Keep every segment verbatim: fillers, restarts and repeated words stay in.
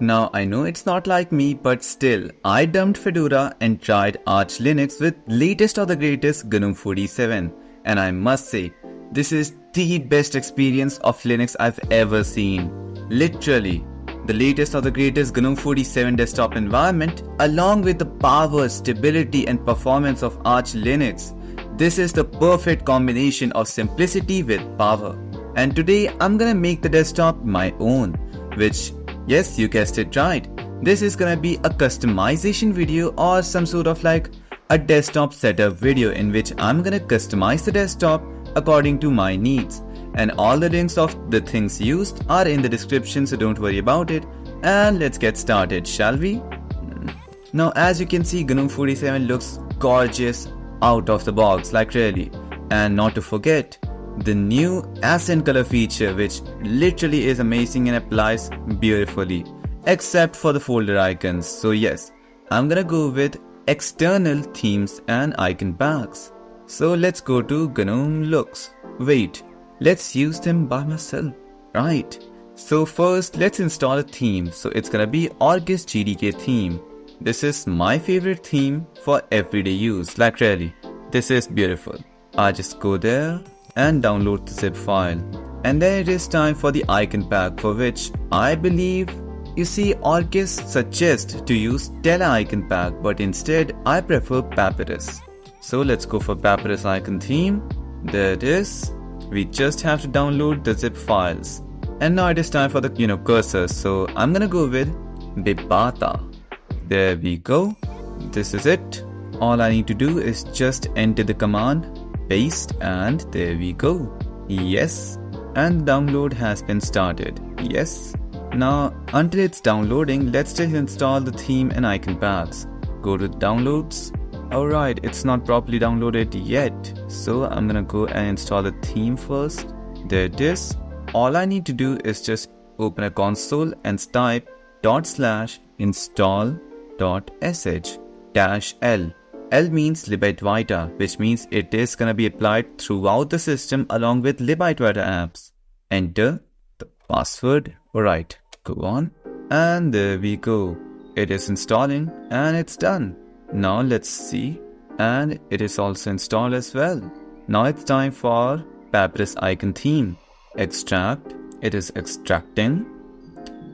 Now I know it's not like me, but still, I dumped Fedora and tried Arch Linux with latest or the greatest GNOME forty-seven, and I must say, this is the best experience of Linux I've ever seen. Literally, the latest or the greatest GNOME forty-seven desktop environment, along with the power, stability and performance of Arch Linux, this is the perfect combination of simplicity with power. And today I'm gonna make the desktop my own, which, yes, you guessed it right, this is gonna be a customization video or some sort of like a desktop setup video in which I'm gonna customize the desktop according to my needs, and all the links of the things used are in the description, so don't worry about it. And let's get started, shall we? Now as you can see, GNOME forty-seven looks gorgeous out of the box, like really, and not to forget the new accent color feature, which literally is amazing and applies beautifully except for the folder icons. So yes, I'm gonna go with external themes and icon packs. So let's go to GNOME Looks. Wait, let's use them by myself, right? So first let's install a theme. So it's gonna be Orchis G T K Theme. This is my favorite theme for everyday use, like really, this is beautiful. I just go there and download the zip file, and then it is time for the icon pack, for which I believe, you see, Orchis suggests to use Tele icon pack, but instead I prefer Papirus. So let's go for Papirus icon theme. There it is. We just have to download the zip files, and now it is time for the you know cursor. So I'm gonna go with Bibata. There we go. This is it. All I need to do is just enter the command, paste, and there we go. Yes, and download has been started. Yes, now until it's downloading, let's just install the theme and icon packs. Go to downloads. Alright, it's not properly downloaded yet, so I'm gonna go and install the theme first. There it is. All I need to do is just open a console and type dot slash install dot sh dash l. L means libidvita, which means it is gonna be applied throughout the system along with libidvita apps. Enter the password. Alright, go on, and there we go. It is installing and it's done. Now let's see, and it is also installed as well. Now it's time for Papirus icon theme. Extract, it is extracting.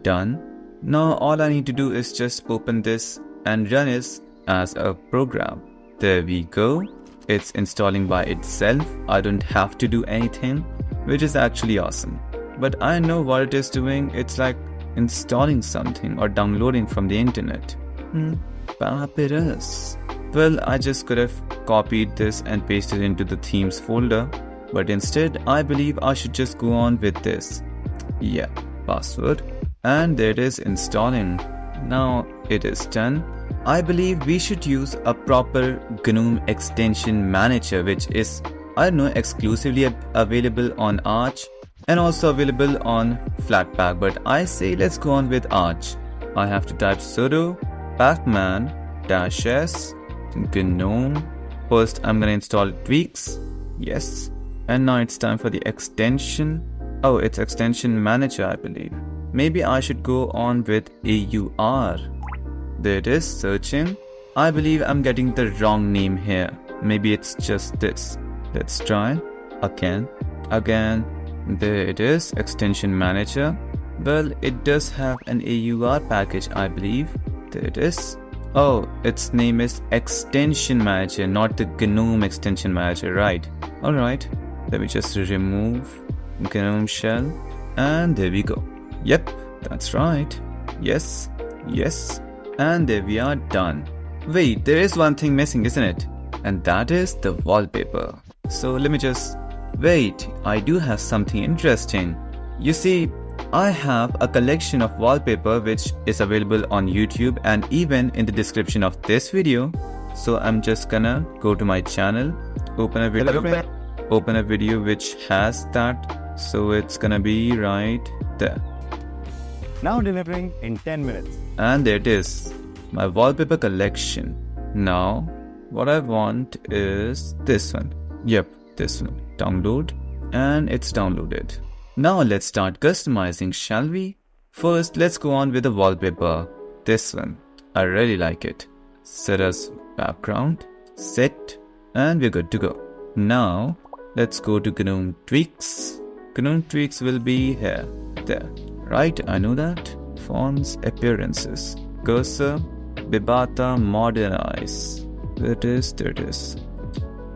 Done. Now all I need to do is just open this and run it as a program. There we go. It's installing by itself. I don't have to do anything, which is actually awesome. But I know what it is doing. It's like installing something or downloading from the internet. Hmm. Papirus. Well, I just could have copied this and pasted it into the themes folder, but instead I believe I should just go on with this. Yeah, password, and there it is installing. Now it is done. I believe we should use a proper GNOME extension manager, which is, I don't know, exclusively available on Arch and also available on Flatpak, but I say let's go on with Arch. I have to type sudo pacman dash s GNOME. First I'm gonna install Tweaks. Yes, and now it's time for the extension. Oh, it's extension manager, I believe. Maybe I should go on with A U R. There it is, searching. I believe I'm getting the wrong name here. Maybe it's just this. Let's try again. Again, there it is, extension manager. Well, it does have an A U R package, I believe. There it is. Oh, its name is extension manager, not the GNOME extension manager, right? Alright, let me just remove GNOME shell, and there we go. Yep, that's right. Yes, yes. And there we are, done. Wait, there is one thing missing, isn't it? And that is the wallpaper. So let me just... Wait, I do have something interesting. You see, I have a collection of wallpaper which is available on YouTube and even in the description of this video. So I'm just gonna go to my channel, open a video, open a video which has that. So it's gonna be right there. Now delivering in ten minutes. And there it is, my wallpaper collection. Now what I want is this one. Yep, this one. Download, and it's downloaded. Now let's start customizing, shall we? First, let's go on with the wallpaper. This one. I really like it. Set as background. Set. And we're good to go. Now, let's go to GNOME Tweaks. GNOME Tweaks will be here. There. Right, I know that. Fonts, appearances. Cursor. Bibata Modernize. Where it is? There it is.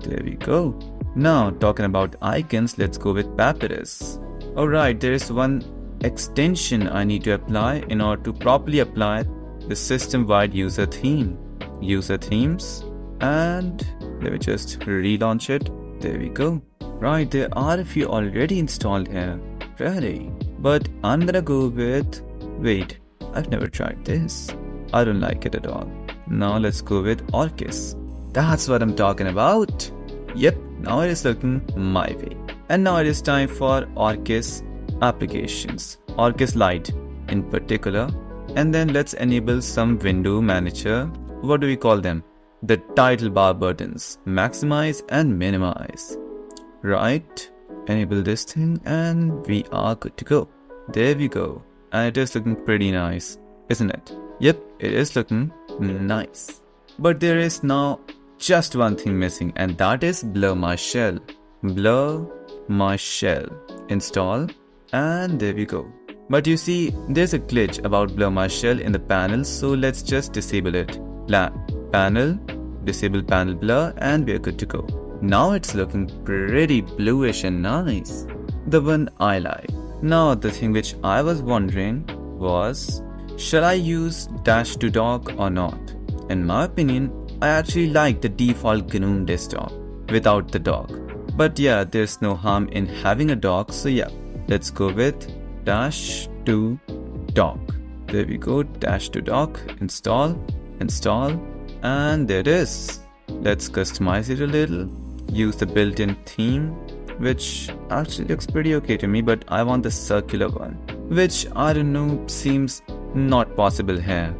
There we go. Now, talking about icons, let's go with Papirus. Alright, there is one extension I need to apply in order to properly apply the system-wide user theme. User themes. And let me just relaunch it. There we go. Right, there are a few already installed here. Really? But I'm gonna go with... Wait, I've never tried this. I don't like it at all. Now let's go with Orchis. That's what I'm talking about. Yep, now it is looking my way. And now it is time for Orchis applications. Orchis Lite in particular. And then let's enable some window manager. What do we call them? The title bar buttons. Maximize and minimize. Right. Enable this thing and we are good to go. There we go. And it is looking pretty nice, isn't it? Yep, it is looking nice. But there is now just one thing missing, and that is Blur My Shell. Blur My Shell. Install. And there we go. But you see, there's a glitch about Blur My Shell in the panel, so let's just disable it. Blah. Panel. Disable panel blur, and we're good to go. Now it's looking pretty bluish and nice. The one I like. Now the thing which I was wondering was... Shall I use dash to dock or not? In my opinion, I actually like the default GNOME desktop without the dock. But yeah, there's no harm in having a dock, so yeah, let's go with dash to dock. There we go, dash to dock, install, install, and there it is. Let's customize it a little, use the built-in theme, which actually looks pretty okay to me, but I want the circular one, which I don't know, seems not possible here.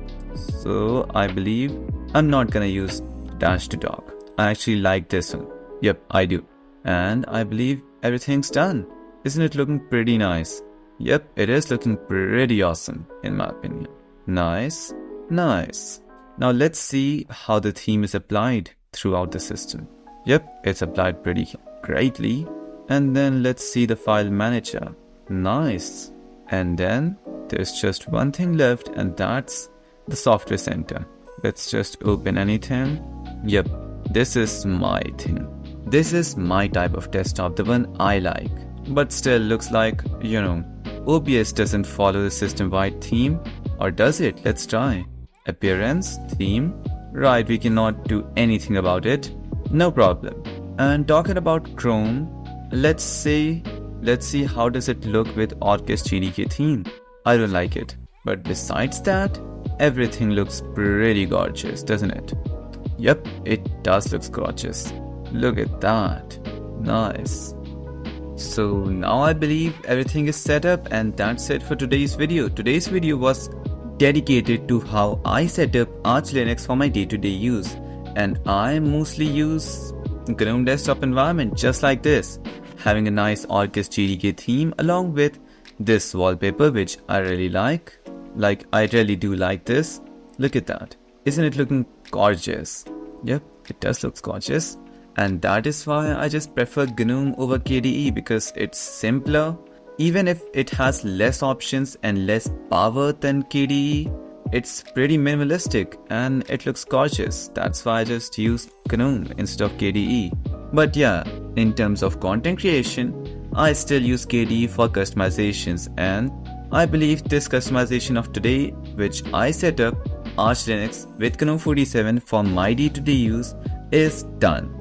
So I believe I'm not gonna use dash to dock. I actually like this one. Yep, I do. And I believe everything's done. Isn't it looking pretty nice? Yep, it is looking pretty awesome in my opinion. Nice, nice. Now let's see how the theme is applied throughout the system. Yep, it's applied pretty greatly. And then let's see the file manager. Nice. And then there's just one thing left, and that's the software center. Let's just open anything. Yep, this is my thing. This is my type of desktop, the one I like. But still looks like, you know, O B S doesn't follow the system-wide theme. Or does it? Let's try. Appearance, theme. Right, we cannot do anything about it. No problem. And talking about Chrome, let's say... Let's see how does it look with Orchis G T K Theme. I don't like it. But besides that, everything looks pretty gorgeous, doesn't it? Yep, it does look gorgeous. Look at that. Nice. So now I believe everything is set up, and that's it for today's video. Today's video was dedicated to how I set up Arch Linux for my day-to-day use. And I mostly use GNOME desktop environment just like this. Having a nice Orchis G T K theme along with this wallpaper, which I really like. Like, I really do like this. Look at that. Isn't it looking gorgeous? Yep, it does look gorgeous. And that is why I just prefer GNOME over K D E, because it's simpler. Even if it has less options and less power than K D E, it's pretty minimalistic and it looks gorgeous. That's why I just use GNOME instead of K D E. But yeah, in terms of content creation, I still use K D E for customizations, and I believe this customization of today, which I set up Arch Linux with GNOME forty-seven for my day-to-day use, is done.